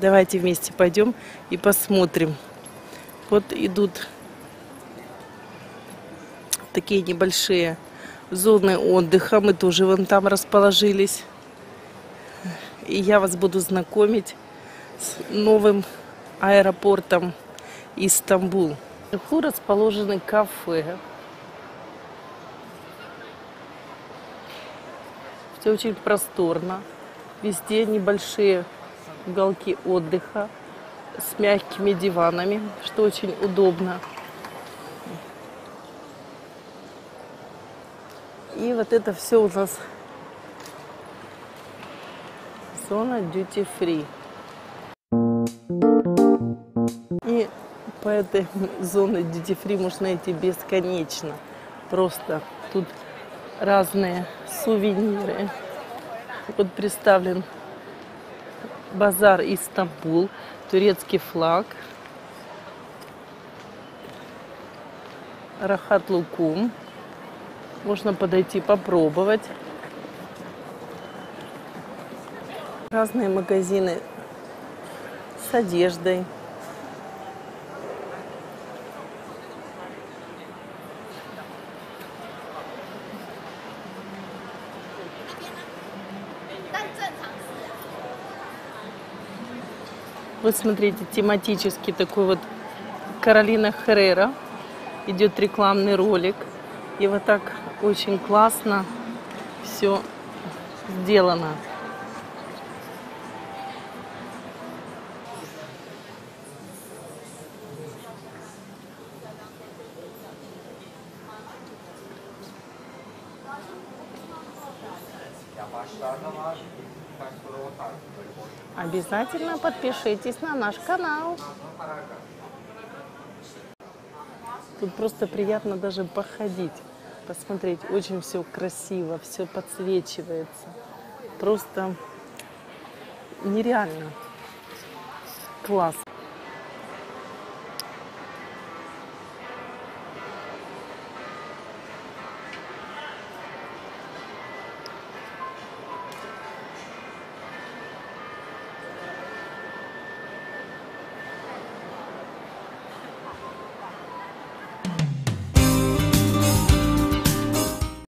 Давайте вместе пойдем и посмотрим. Вот идут такие небольшие зоны отдыха. Мы тоже вон там расположились. И я вас буду знакомить с новым аэропортом Истанбул. Вверху расположены кафе. Все очень просторно. Везде небольшие уголки отдыха с мягкими диванами, что очень удобно. И вот это все у нас зона дьюти-фри. И по этой зоне дьюти-фри можно идти бесконечно. Просто тут разные сувениры. Вот представлен базар Стамбул, турецкий флаг, рахат-лукум. Можно подойти попробовать. Разные магазины с одеждой. Вот смотрите, тематический такой вот Каролина Герера. Идет рекламный ролик. И вот так очень классно все сделано. Обязательно подпишитесь на наш канал. Тут просто приятно даже походить, посмотреть. Очень все красиво, все подсвечивается. Просто нереально классно.